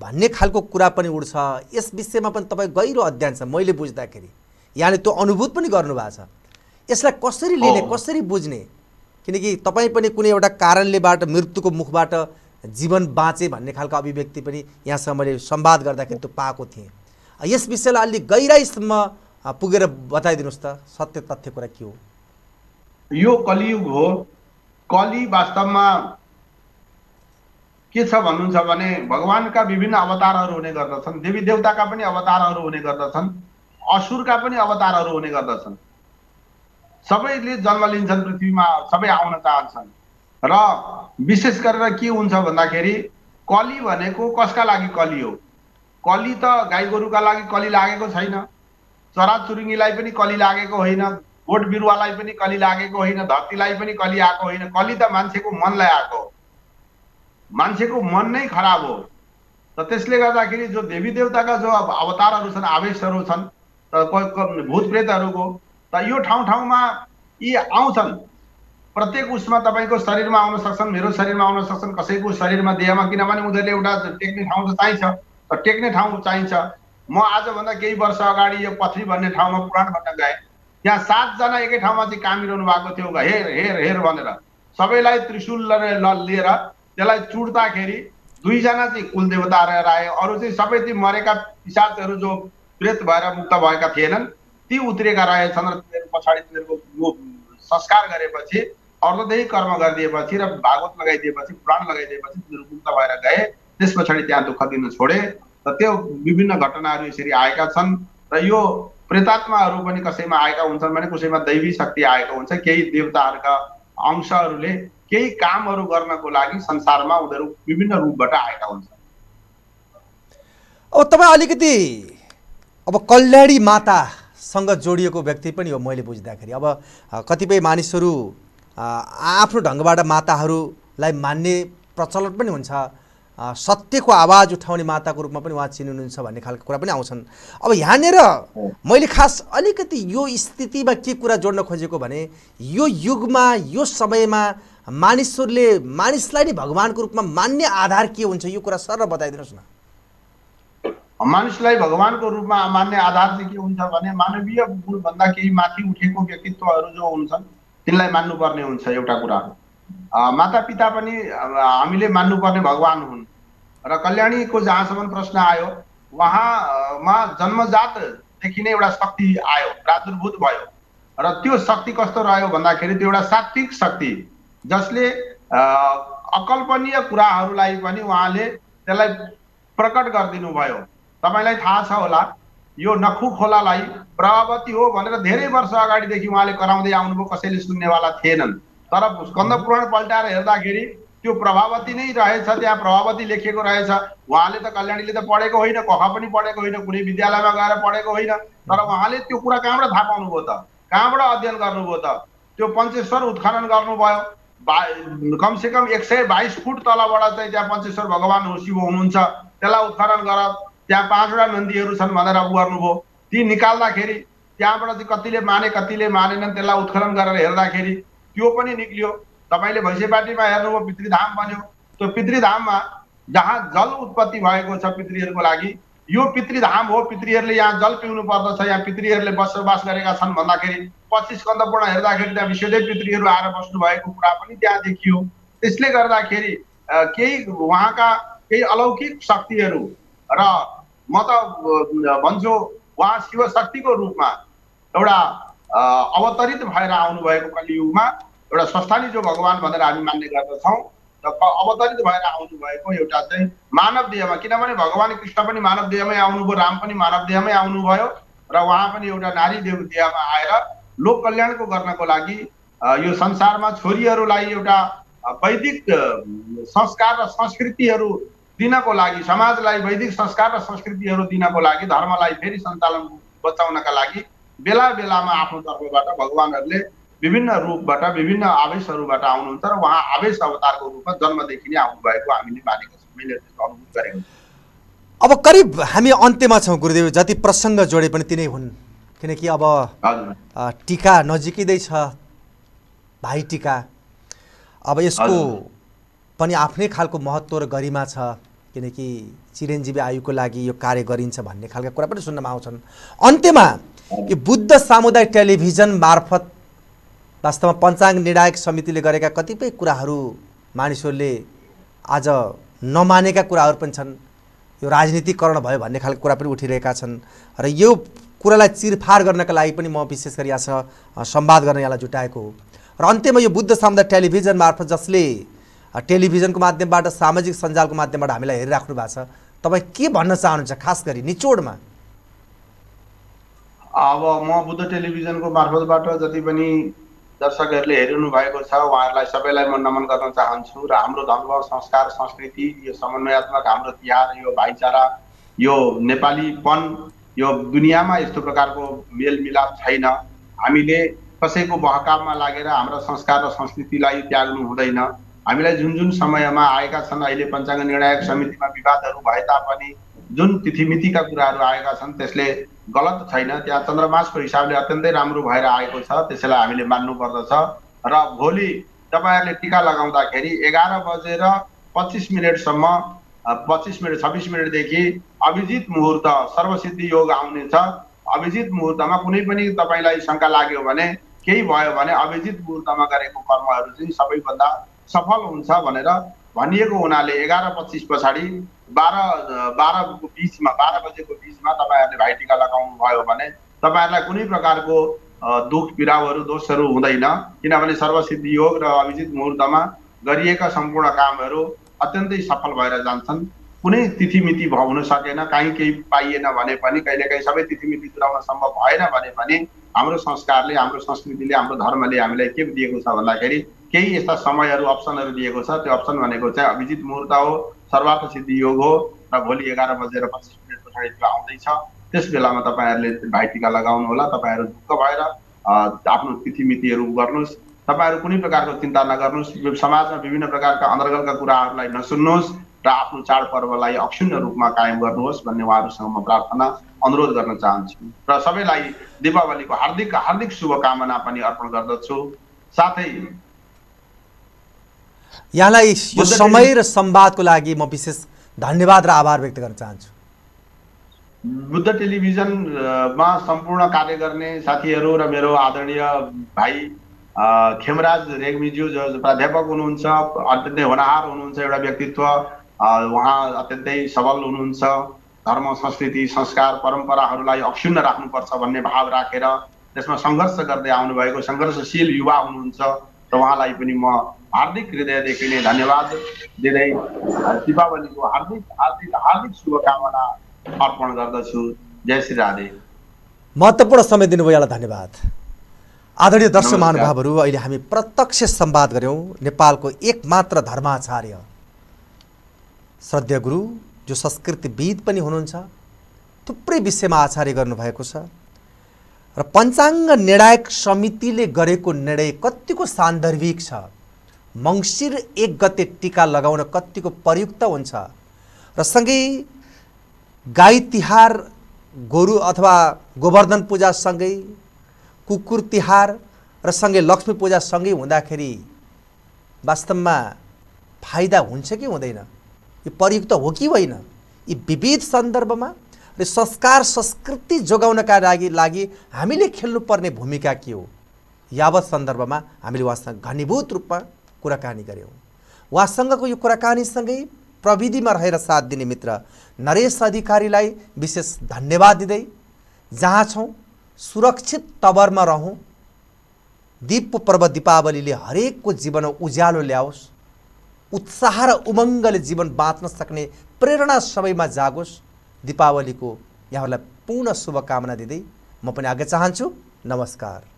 भन्ने खालको कुरा पनि उड्छ। यस विषयमा पनि तपाईँ गहिरो अध्ययन छ, मैले बुझ्दाखेरि यहाँले त्यो अनुभूत पनि गर्नुभएको छ। यसलाई कसरी लिने, कसरी बुझ्ने, किनकि तपाईँ पनि कुनै एउटा कारणलेबाट मृत्युको मुखबाट जीवन बाँचे भन्ने खालको अभिव्यक्ति पनि यहाँसँग मैले संवाद गर्दाखेरि त्यो पाएको थिएँ। यस विषयलाई अलि गहिराईसम्म पुगेर बताइदिनुहोस् त, सत्य तथ्य कुरा के हो? यो कलियुग हो। कली वास्तवमा के छ भन्नुहुन्छ भने भगवानका विभिन्न अवतारहरू हुने गर्दछन्, देवी देवताका पनि अवतारहरू हुने गर्दछन्, असुरका पनि अवतारहरू हुने गर्दछन्। सबैले जन्म लिन्छन्, पृथ्वीमा सबै आउन चाहन्छन्। र विशेष गरेर के हुन्छ भन्दाखेरि कली भनेको कसका लागि कली हो? कली त गाई गोरुका लागि कली लागेको छैन, चराचुरुङ्गीलाई पनि कली लागेको होइन, बोट बिरुवालाई पनि कली लागेको होइन, धरतीलाई पनि कली आएको होइन। कली त मान्छेको मनलाई आएको हो, मान्छेको मन नै खराब हो। त त्यसले गर्दाखेरि जो देवी देवताका जो अवतारहरू छन्, आवेशहरू छन्, त भूत प्रेतहरूको, त यो ठाउँ ठाउँमा यी आउँछन्। प्रत्येक उसमा तपाईँको शरीरमा आउन सक्छन्, मेरो शरीरमा आउन सक्छन्, कसैको शरीरमा, देहमा, किनभने उनीहरूले एउटा टेक्निक ठाउँ त चाहिन्छ, त टेक्ने ठाउँ चाहिन्छ। म आजभन्दा केही वर्ष अगाडि यो पथरी भन्ने ठाउँमा पुराण भन्न गएँ, त्यहाँ सातजना एकै ठाउँमा चाहिँ कामिरहनु भएको थियो, हेर हेर हेर भनेर सबैलाई त्रिशूल लिएर त्यसलाई चुड्दाखेरि दुईजना चाहिँ कुलदेवता रहेर आए, अरू चाहिँ सबै ती मरेका पिशाचहरू जो प्रेत भएर मुक्त भएका थिएनन् ती उत्रिएका रहेछन्। र तिनीहरू पछाडि तिनीहरूको संस्कार गरेपछि, अर्धदेही कर्म गरिदिएपछि र भागवत लगाइदिएपछि, पुराण लगाइदिएपछि तिनीहरू मुक्त भएर गए। त्यस पछाडि त्यहाँ दुःख दिन छोडे। त त्यो विभिन्न घटनाहरू यसरी आएका छन्। र यो प्रेतात्माहरू पनि कसैमा आएका हुन्छन् भने कसैमा दैवी शक्ति आएको हुन्छ। केही देवताहरूका अंशहरूले केही कामहरू गर्नको लागि संसारमा उनीहरू विभिन्न रूपबाट आएका हुन्छन्। अब तपाईँ अलिकति अब कल्याणी मातासँग जोडिएको व्यक्ति पनि हो मैले बुझ्दाखेरि। अब कतिपय मानिसहरू आफ्नो ढङ्गबाट माताहरूलाई मान्ने प्रचलन पनि हुन्छ, सत्यको आवाज उठाउने माताको रूपमा पनि उहाँ चिनिनुहुन्छ भन्ने खालको कुरा पनि आउँछन्। अब यहाँनिर मैले खास अलिकति यो स्थितिमा के कुरा जोड्न खोजेको भने यो युगमा, यो समयमा मानिसहरूले मानिसलाई नै भगवानको रूपमा मान्ने आधार के हुन्छ, यो कुरा सर बताइदिनुहोस् न। मानिसलाई भगवानको रूपमा मान्ने आधार चाहिँ के हुन्छ भने मानवीय गुणभन्दा केही माथि उठेको व्यक्तित्वहरू जो हुन्छन् तिनलाई मान्नुपर्ने हुन्छ। एउटा कुरा माता पिता पनि हामीले मान्नुपर्ने भगवान हुन्। र कल्याणीको जहाँसम्म प्रश्न आयो, उहाँमा जन्मजातदेखि नै एउटा शक्ति आयो, प्रादुर्भूत भयो। र त्यो शक्ति कस्तो रह्यो भन्दाखेरि त्यो एउटा सात्विक शक्ति, जसले अकल्पनीय कुराहरूलाई पनि उहाँले त्यसलाई प्रकट गरिदिनु भयो। तपाईँलाई थाहा छ होला, यो नखु खोलालाई प्रभावती हो भनेर धेरै वर्ष अगाडिदेखि उहाँले कराउँदै आउनुभयो, कसैले सुन्नेवाला थिएनन्। तर स्कन्द पुराण पल्टाएर हेर्दाखेरि त्यो प्रभावती नै रहेछ, त्यहाँ प्रभावती लेखेको रहेछ। उहाँले त कल्याणीले त पढेको होइन, कहाँ पनि पढेको होइन, कुनै विद्यालयमा गएर पढेको होइन, तर उहाँले त्यो कुरा कहाँबाट थाहा पाउनुभयो त, कहाँबाट अध्ययन गर्नुभयो त? त्यो पञ्चेश्वर उत्खनन गर्नुभयो, कम से कम एक सय बाइस फुट तलबाट चाहिँ त्यहाँ पञ्चेश्वर भगवान हो शिव हुनुहुन्छ, त्यसलाई उत्खनन गर, त्यहाँ पाँचवटा नदीहरू छन् भनेर उ गर्नुभयो। ती निकाल्दाखेरि त्यहाँबाट चाहिँ कतिले माने कतिले मानेनन्, त्यसलाई उत्खनन गरेर हेर्दाखेरि त्यो पनि निक्लियो। तपाईले भैँसेपाटीमा हेर्नुभयो पितृधाम भन्यो, त्यो पितृधाममा जहाँ जल उत्पत्ति भएको छ पितृहरूको लागि, यो पितृधाम हो, पितृहरूले यहाँ जल पिउनु पर्दछ, यहाँ पितृहरूले बसोबास गरेका छन् भन्दाखेरि पच्चीस स्कन्द पूर्ण हेर्दाखेरि त्यहाँ विशेषै पितृहरू आएर बस्नु भएको कुरा पनि त्यहाँ देखियो। त्यसले गर्दाखेरि केही उहाँका केही अलौकिक शक्तिहरू र म त भन्छु उहाँ शिवशक्तिको रूपमा एउटा अवतरित भएर आउनुभएको कलियुगमा एउटा संस्थानी जो भगवान भनेर हामी मान्ने गर्दछौँ, र अवतरित भएर आउनुभएको एउटा चाहिँ मानव देहमा, किनभने भगवान कृष्ण पनि मानव देहमै आउनुभयो, राम पनि मानव देहमै आउनुभयो, र उहाँ पनि एउटा नारी देव देहमा आएर लोक कल्याणको गर्नको लागि यो संसारमा छोरीहरूलाई एउटा वैदिक संस्कार र संस्कृतिहरू दिनको लागि, समाजलाई वैदिक संस्कार र संस्कृतिहरू दिनको लागि, धर्मलाई फेरि सञ्चालन बचाउनका लागि बेला बेलामा आफ्नो तर्फबाट भगवानहरूले विभिन्न रूपबाट विभिन्न आवेशहरूबाट आउनुहुन्छ र उहाँ आवेश अवतारको रूपमा जन्मदेखि नै आउनुभएको हामीले मानेका छौँ, मैले त्यसको अनुभूत गरेको छु। अब करिब हामी अन्त्यमा छौँ गुरुदेव, जति प्रसङ्ग जोडे पनि तिनै हुन्, किनकि अब टीका नजिकिँदै छ, भाइ टीका, अब यसको पनि आफ्नै खालको महत्त्व र गरिमा छ, किनकि चिरञ्जीवी आयुको लागि यो कार्य गरिन्छ भन्ने खालका कुरा पनि सुन्नमा आउँछन्। अन्त्यमा यो बुद्ध सामुदायिक टेलिभिजन मार्फत वास्तवमा पञ्चाङ्ग निर्णायक समितिले गरेका कतिपय कुराहरू मानिसहरूले आज नमानेका कुराहरू पनि छन्, यो राजनीतिकरण भयो भन्ने खालको कुरा पनि उठिरहेका छन्, र यो कुरालाई चिरफार गर्नका लागि पनि म विशेष गरी यहाँसँग संवाद गर्न यहाँलाई जुटाएको हो। र अन्त्यमा यो बुद्ध सामुदायिक टेलिभिजन मार्फत जसले टेलिभिजनको माध्यमबाट सामाजिक सञ्जालको माध्यमबाट हामीलाई हेरिराख्नु भएको छ, तपाईँ के भन्न चाहनुहुन्छ खास गरी निचोडमा? अब म बुद्ध टेलिभिजनको मार्फतबाट जति पनि दर्शकहरूले हेरिनु भएको छ उहाँहरूलाई सबैलाई म नमन गर्न चाहन्छु, र हाम्रो धर्म संस्कार संस्कृति यो समन्वयात्मक हाम्रो तिहार, यो भाइचारा, यो नेपालीपन, यो दुनियाँमा यस्तो प्रकारको मेलमिलाप छैन। हामीले कसैको बहकावमा लागेर हाम्रो संस्कार र संस्कृतिलाई त्याग्नु हुँदैन। हामीलाई जुन जुन समयमा आएका छन्, अहिले पञ्चाङ्ग निर्णायक समितिमा विवादहरू भए तापनि जुन तिथिमितिका कुराहरू आएका छन् त्यसले गलत छैन। त्यहाँ चन्द्रमासको हिसाबले अत्यन्तै राम्रो भएर आएको छ, त्यसैलाई हामीले मान्नुपर्दछ। र भोलि तपाईँहरूले टीका लगाउँदाखेरि एघार बजेर पच्चिस मिनटसम्म पच्चिस मिनट छब्बिस मिनटदेखि अभिजित मुहूर्त सर्वसिद्धि योग आउनेछ। अभिजित मुहूर्तमा कुनै पनि तपाईँलाई शङ्का लाग्यो भने, केही भयो भने अभिजित मुहूर्तमा गरेको कर्महरू चाहिँ सबैभन्दा सफल हुन्छ भनेर भनिएको हुनाले एघार पच्चिस पछाडि बाह्र बाह्रको बिचमा बाह्र बजेको बिचमा तपाईँहरूले भाइ टीका लगाउनु भयो भने तपाईँहरूलाई कुनै प्रकारको दुख पीडाहरू दोषहरू हुँदैन, किनभने सर्वसिद्धि योग र अभिजित मुहूर्तमा गरिएका सम्पूर्ण कामहरू अत्यन्तै सफल भएर जान्छन्। कुनै तिथिमिति हुन सकेन, काहीँ केही पाइएन भने पनि, कहिलेकाहीँ सबै तिथिमिति तुल्याउन सम्भव भएन भने पनि हाम्रो संस्कारले, हाम्रो संस्कृतिले, हाम्रो धर्मले हामीलाई के दिएको छ भन्दाखेरि केही यस्ता समयहरू अप्सनहरू दिएको छ। त्यो अप्सन भनेको चाहिँ अभिजित मुहूर्त हो, सर्वार्थ सिद्धि योग हो, र भोलि एघार बजेर पच्चिस मिनट पछाडि त्यो आउँदैछ। त्यस बेलामा तपाईँहरूले भाइ टीका लगाउनु होला। तपाईँहरू दुःख भएर आफ्नो तिथिमितिहरू गर्नुहोस्, तपाईँहरू कुनै प्रकारको चिन्ता नगर्नुहोस्, समाजमा विभिन्न प्रकारका अन्तर्गतका कुराहरूलाई नसुन्नुहोस् र आफ्नो चाडपर्वलाई अक्षुण्ण रूपमा कायम गर्नुहोस् भन्ने उहाँहरूसँग म प्रार्थना अनुरोध गर्न चाहन्छु, र सबैलाई दीपावलीको हार्दिक हार्दिक शुभकामना पनि अर्पण गर्दछु। साथै यहाँलाई यो समय र संवादको लागि म विशेष धन्यवाद र आभार व्यक्त गर्न चाहन्छु। बुद्ध टेलिभिजनमा सम्पूर्ण कार्य गर्ने साथीहरू र मेरो आदरणीय भाइ खेमराज रेग्मीज्यू जो प्राध्यापक हुनुहुन्छ, अत्यन्तै होनहार हुनुहुन्छ, एउटा व्यक्तित्व, उहाँ अत्यन्तै सबल हुनुहुन्छ। धर्म संस्कृति संस्कार परम्पराहरूलाई अक्षुण्ण राख्नुपर्छ भन्ने भाव राखेर त्यसमा सङ्घर्ष गर्दै आउनुभएको सङ्घर्षशील युवा हुनुहुन्छ, र उहाँलाई पनि म हार्दिक हृदयदेखि नै धन्यवाद दिँदै दीपावलीको हार्दिक हार्दिक हार्दिक शुभकामना अर्पण गर्दछु। जय श्री राधे। महत्त्वपूर्ण समय दिनुभयो, धन्यवाद। आदरणीय दर्शक महानुभावहरू, अहिले हामी प्रत्यक्ष संवाद गर्यौं नेपालको एकमात्र धर्माचार्य श्रद्धेय गुरु जो संस्कृतिविद पनि हुनुहुन्छ, थुप्रै विषयमा आचार्य गर्नु भएको छ र पञ्चाङ्ग निर्णायक समितिले गरेको निर्णय कतिको सान्दर्भिक छ, मंसिर एक गते टीका लगाउन कतिको प्रयुक्त हुन्छ र सँगै गाई तिहार, गोरु अथवा गोवर्धन पूजा सँगै कुकुर तिहार र सँगै लक्ष्मी पूजा सँगै हुँदाखेरि वास्तवमा फाइदा हुन्छ कि हुँदैन, यो प्रयुक्त हो कि होइन, यी विविध सन्दर्भमा र संस्कार संस्कृति जोगाउनका लागि लागि हामीले खेल्नुपर्ने भूमिका के हो, यावत सन्दर्भमा हामीले उहाँसँग घनीभूत रूपमा कुराकानी गर्यौं। उहाँसँगको यो कुराकानीसँगै प्रविधिमा रहेर साथ दिने मित्र नरेश अधिकारीलाई विशेष धन्यवाद दिँदै जहाँ छौं सुरक्षित तवरमा रहौं, दीप पर्व दीपावलीले हरेकको जीवन उज्यालो ल्याओस्, उत्साह र उमंगले जीवन बाँच्न सक्ने प्रेरणा सबैमा जागोस्। दीपावलीको यहाँलाई पूर्ण शुभकामना दिँदै म पनि आज्ञा चाहन्छु। नमस्कार।